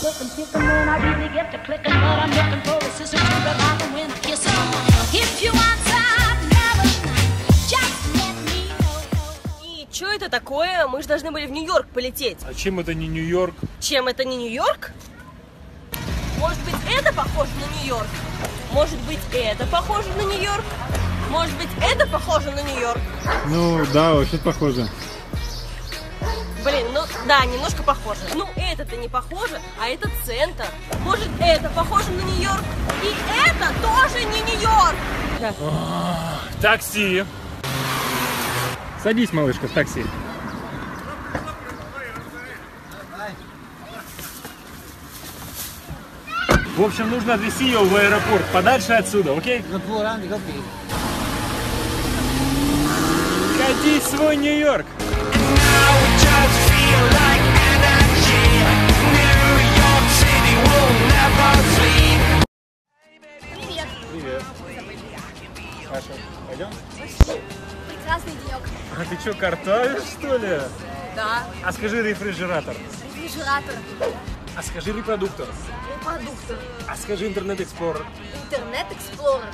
И что это такое? Мы же должны были в Нью-Йорк полететь. А чем это не Нью-Йорк? Чем это не Нью-Йорк? Может быть, это похоже на Нью-Йорк? Может быть, это похоже на Нью-Йорк? Может быть, это похоже на Нью-Йорк? Ну, да, вообще похоже. Блин, ну да, немножко похоже. Ну, это-то не похоже, а это центр. Может, это похоже на Нью-Йорк? И это тоже не Нью-Йорк! Да. Такси! Садись, малышка, в такси. В общем, нужно отвезти ее в аэропорт, подальше отсюда, окей? Катись в свой Нью-Йорк! Привет! Привет! Паша, пойдем? Прекрасный денек. А ты что, картавишь, что ли? Да. А скажи рефрижератор. Рефрижератор. А скажи репродуктор. Репродуктор. А скажи интернет-эксплорер. Интернет-эксплорер.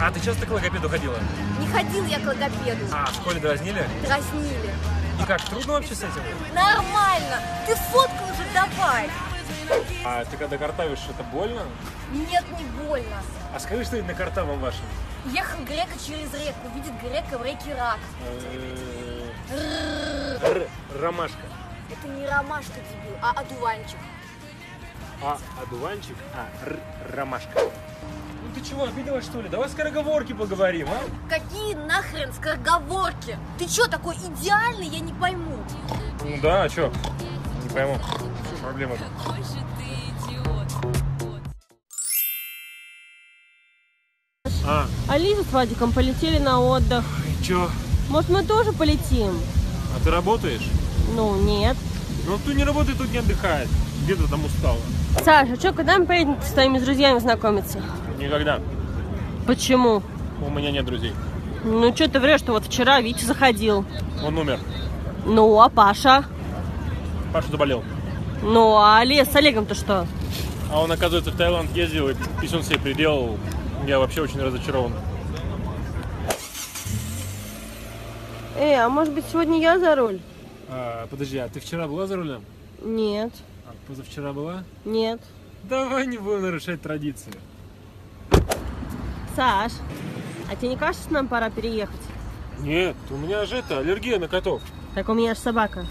А ты часто к логопеду ходила? Не ходила я к логопеду. А в школе дразнили? Дразнили. И как, трудно вообще с этим? Нормально. Ты фотку уже давай. А ты когда картавишь, это больно? Нет, не больно. А скажи, что на картавом вашем? Ехал Грека через реку, видит Грека в реке Рак. Ромашка. Это не ромашка, дебил, а одуванчик. А одуванчик, а ромашка. Ну ты чего, обиделась что ли? Давай скороговорки поговорим, а? Какие нахрен скороговорки? Ты чё, такой идеальный, я не пойму. Ну да, а чё? Не пойму. Что проблема? Какой же ты идиот. А Лиза с Вадиком полетели на отдых. И чё? Может, мы тоже полетим? А ты работаешь? Ну, нет. Ну, кто не работает, тот не отдыхает. Где-то там устала. Саша, что, когда мы поедем с твоими друзьями знакомиться? Никогда. Почему? У меня нет друзей. Ну, что ты врешь, что вот вчера Витя заходил. Он умер. Ну, а Паша? Паша заболел. Ну, а с Олегом-то что? А он, оказывается, в Таиланд ездил и писюн себе приделал. Я вообще очень разочарован. А может быть, сегодня я за руль? Подожди, а ты вчера была за рулем? Нет. А позавчера была? Нет. Давай не будем нарушать традиции. Саш, а тебе не кажется, что нам пора переехать? Нет, у меня же это аллергия на котов. Так у меня же собака.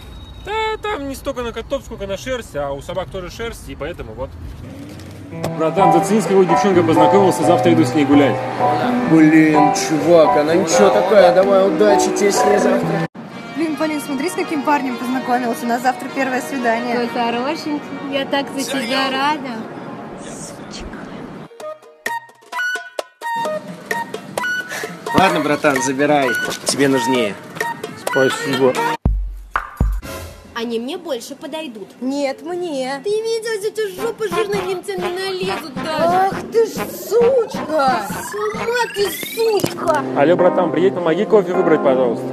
Да, там не столько на котов, сколько на шерсть, а у собак тоже шерсть, и поэтому вот. Братан, зацени, с какой девчонкой познакомился, завтра иду с ней гулять. Блин, чувак, она ничего такая, давай, удачи тебе с ней завтра. Полин, смотри, с каким парнем познакомился. У нас завтра первое свидание. Ой, хорошенький. Я так за тебя рада. Сучка. Ладно, братан, забирай. Тебе нужнее. Спасибо. Они мне больше подойдут. Нет, мне. Ты видел, эти жопы жирные немцы не налезут даже. Ах ты ж сучка. С ума ты, сучка. Алло, братан, приедь, помоги кофе выбрать, пожалуйста.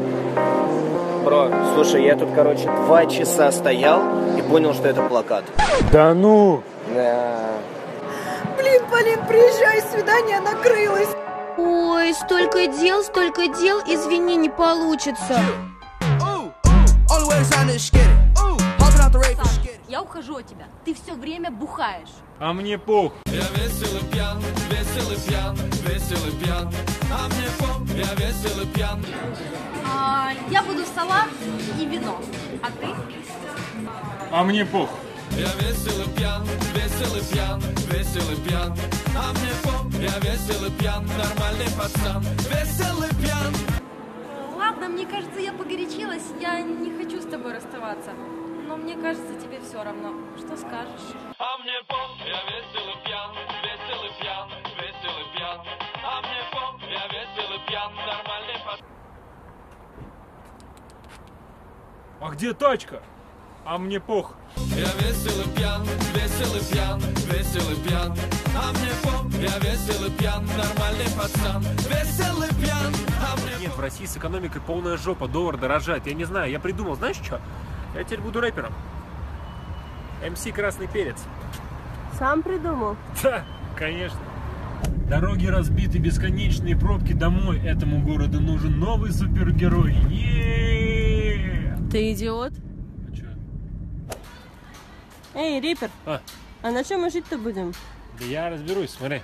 Бро, слушай, я тут, короче, 2 часа стоял и понял, что это плакат. Да ну! Да. Блин, Полин, приезжай, свидание накрылось. Ой, столько дел, извини, не получится. Саша, я ухожу от тебя, ты все время бухаешь. А мне пох. Я весел и пьян, весел и пьян, весел и пьян. А мне пох, я весел и пьян. Я буду салат и вино. А ты? А мне пох. Я весел и пьян, весел и пьян, весел и пьян. А мне пох, я весел и пьян, нормальный пацан. Весел и пьян. Ладно, мне кажется, я погорячилась, я не хочу с тобой расставаться. Но мне кажется, тебе все равно. Что скажешь? А мне пох, я весел и пьян, весел и пьян, весел и пьян. А мне пох, я весел и пьян, нормальный пацан. А где тачка? А мне пох. Я весел и пьян, весел и пьян, весел и пьян. А мне пох, я весел и пьян, нормальный пацан. Весел и пьян, а мне. Нет, в России с экономикой полная жопа, доллар дорожает. Я не знаю, я придумал, знаешь что? Я теперь буду рэпером. МС Красный Перец. Сам придумал? Да, конечно. Дороги разбиты, бесконечные пробки домой. Этому городу нужен новый супергерой. Ты идиот? А чё? Эй, Рипер, а на чем мы жить-то будем? Да я разберусь, смотри.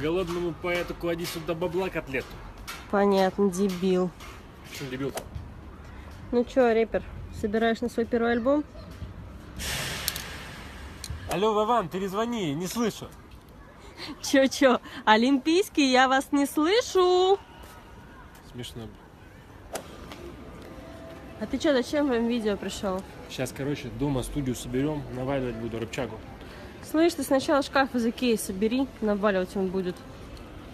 Голодному поэту клади сюда бабла котлету. Понятно, дебил. Почему дебил-то? Ну чё, Рипер, собираешь на свой первый альбом? Алло, Вован, перезвони, не слышу. Чё-чё, олимпийский, я вас не слышу. Смешно. А ты чё, зачем в видео пришел? Сейчас, короче, дома студию соберем, наваливать буду рыбчагу. Слышь, ты сначала шкаф из Икеи собери, наваливать он будет.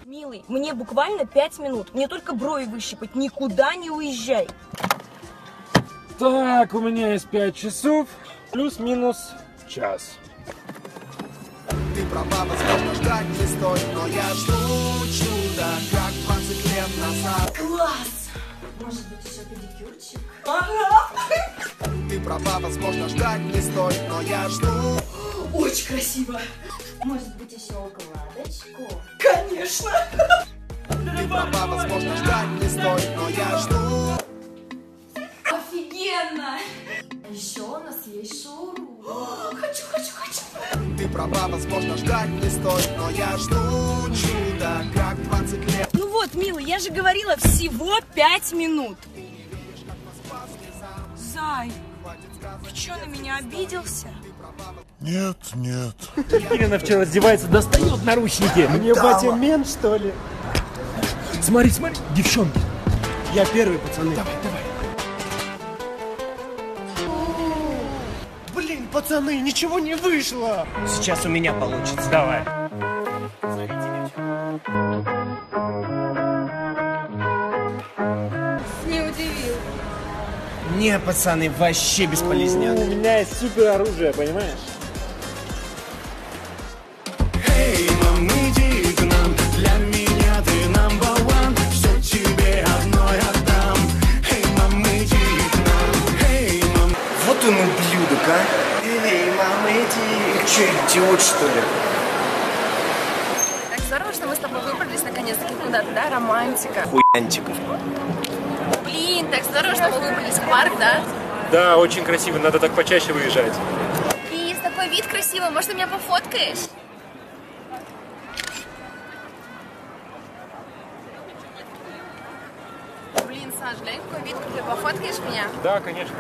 Милый, мне буквально 5 минут, мне только брови выщипать, никуда не уезжай. Так, у меня есть 5 часов, плюс-минус час. Ты права, возможно, ждать не стоит, но я жду чудо, как 20 лет назад. Класс! Может быть, еще педикюрчик? Ага! Ты права, возможно, ждать не стоит, но я жду. Очень красиво! Может быть, еще укладочку? Конечно! Ты права, возможно, ждать не стоит, но я жду. Офигенно! А еще у нас есть шоурум. Хочу, хочу, хочу! Ты права, возможно, ждать не стоит, но я жду чудо, как 20 лет. Ну вот, милый, я же говорила, всего 5 минут. Зай, ты что, на меня обиделся? Нет, нет. Ирина вчера раздевается, достает наручники. Мне батя мент, что ли? Смотри, смотри, девчонки. Я первый, пацаны. Давай, давай. Блин, пацаны, ничего не вышло. Сейчас у меня получится. Давай. Не удивил. Не, пацаны, вообще бесполезняк. У меня есть супер оружие, понимаешь? Эй, мам, иди к нам, для меня ты number one, все тебе одной отдам. Эй, мам, иди к нам, эй, мам. Вот он ублюдок, а? Эй, мам, иди. Ты че, идиот, что ли? Так здорово, что мы с тобой выбрались наконец-таки куда-то, да? Романтика. Хуянтика. Блин, так здорово, что мы выбрались в парк, да? Да, очень красиво, надо так почаще выезжать. И такой вид красивый, может, ты меня пофоткаешь? Блин, Саш, глянь, какой вид, как ты пофоткаешь меня? Да, конечно.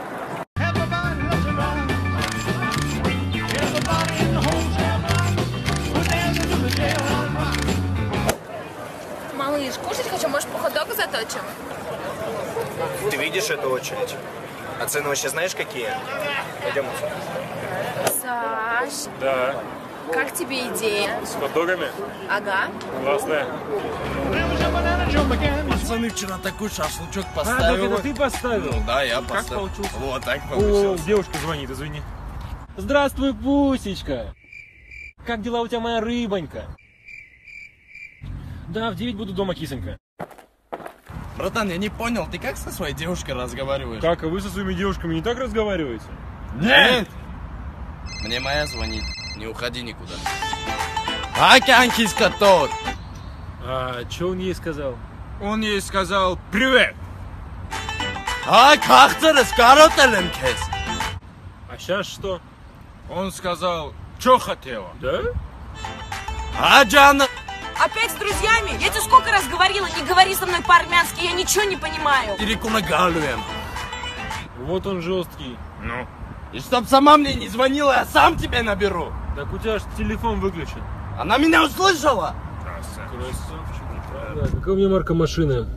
Малыш, кушать хочу, может, по хот-догу заточим? Ты видишь эту очередь? А цены вообще знаешь какие? Пойдем. Саш. Да. Как тебе идея? С хот-догами? Ага. Классная. Пацаны, вчера такой шашлычок поставил. А, так это ты поставил? Ну, да, я поставил. Как получился? Вот так получилось. О, девушка звонит, извини. Здравствуй, Пусечка. Как дела у тебя, моя рыбонька? Да, в 9 буду дома, кисонька. Братан, я не понял, ты как со своей девушкой разговариваешь? Как, а вы со своими девушками не так разговариваете? Нет! Мне моя звонит, не уходи никуда. А что он ей сказал? Он ей сказал, привет! А как ты раскароталенькес? А сейчас что? Он сказал, что хотела. Да? А, Джана... Опять с друзьями? Я тебе сколько раз говорила, не говори со мной по-армянски, я ничего не понимаю. Вот он жесткий. Ну? И чтоб сама мне не звонила, я сам тебя наберу. Так у тебя же телефон выключен. Она меня услышала? Красавчик. Да, какая у меня марка машины?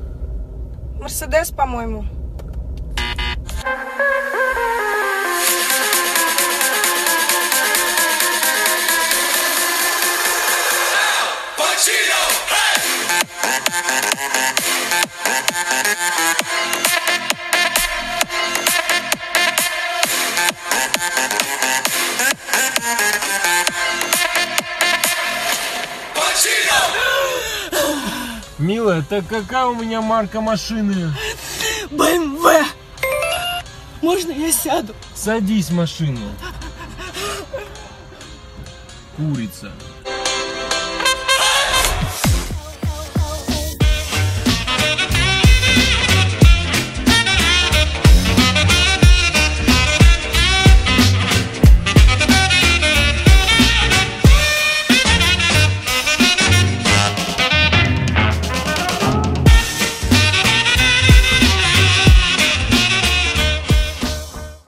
Мерседес, по-моему. Милая, так какая у меня марка машины? БМВ! Можно я сяду? Садись в машину. Курица.